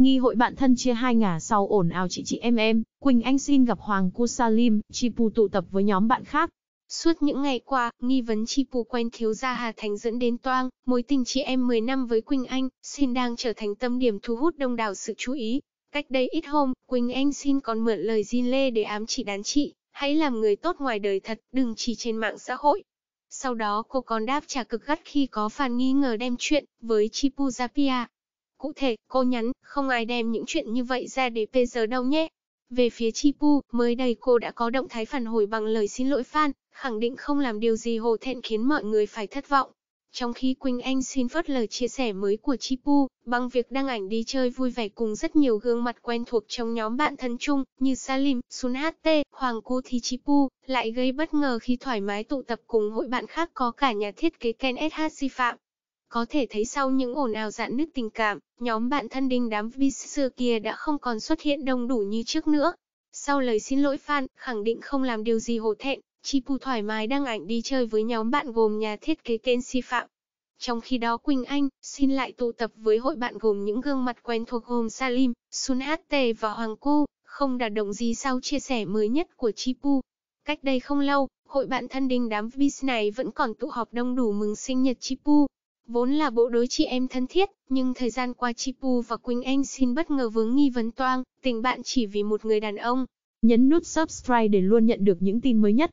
Nghi hội bạn thân chia hai ngả sau ồn ào chị em. Quỳnh Anh Shyn gặp Hoàng Ku, Salim, Chi Pu tụ tập với nhóm bạn khác. Suốt những ngày qua, nghi vấn Chi Pu quen thiếu gia Hà Thành dẫn đến toang, mối tình chị em 10 năm với Quỳnh Anh Shyn đang trở thành tâm điểm thu hút đông đảo sự chú ý. Cách đây ít hôm, Quỳnh Anh Shyn còn mượn lời Gil Lê để ám chỉ đàn chị, hãy làm người tốt ngoài đời thật, đừng chỉ trên mạng xã hội. Sau đó cô còn đáp trả cực gắt khi có fan nghi ngờ đem chuyện với Chi Pu ra PR. Cụ thể, cô nhắn, không ai đem những chuyện như vậy ra để PR đâu nhé. Về phía Chi Pu, mới đây cô đã có động thái phản hồi bằng lời xin lỗi fan, khẳng định không làm điều gì hổ thẹn khiến mọi người phải thất vọng. Trong khi Quỳnh Anh Shyn phớt lời chia sẻ mới của Chi Pu, bằng việc đăng ảnh đi chơi vui vẻ cùng rất nhiều gương mặt quen thuộc trong nhóm bạn thân chung, như Salim, Sun HT, Hoàng Ku thì Chi Pu lại gây bất ngờ khi thoải mái tụ tập cùng hội bạn khác có cả nhà thiết kế Kenshi Phạm. Có thể thấy sau những ồn ào rạn nứt tình cảm, nhóm bạn thân đình đám vi xưa kia đã không còn xuất hiện đông đủ như trước nữa. Sau lời xin lỗi fan, khẳng định không làm điều gì hổ thẹn, Chi Pu thoải mái đăng ảnh đi chơi với nhóm bạn gồm nhà thiết kế Kenshi Phạm. Trong khi đó Quỳnh Anh Shyn lại tụ tập với hội bạn gồm những gương mặt quen thuộc gồm Salim, Sun HT và Hoàng Ku, không đả động gì sau chia sẻ mới nhất của Chi Pu. Cách đây không lâu, hội bạn thân đình đám vi này vẫn còn tụ họp đông đủ mừng sinh nhật Chi Pu. Vốn là bộ đối chị em thân thiết, nhưng thời gian qua Chi Pu và Quỳnh Anh Shyn bất ngờ vướng nghi vấn toang tình bạn chỉ vì một người đàn ông. Nhấn nút subscribe để luôn nhận được những tin mới nhất.